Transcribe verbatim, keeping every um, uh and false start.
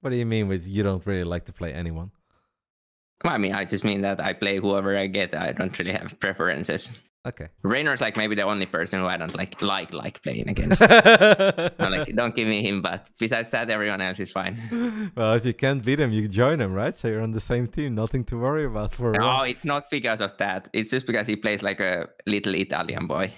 What do you mean with you don't really like to play anyone? Well, I mean, I just mean that I play whoever I get. I don't really have preferences. Okay. Raynor's like maybe the only person who I don't like like like playing against. I'm like, don't give me him, but besides that, everyone else is fine. Well, if you can't beat him, you join him, right? So you're on the same team, nothing to worry about for. No, right? It's not because of that. It's just because he plays like a little Italian boy.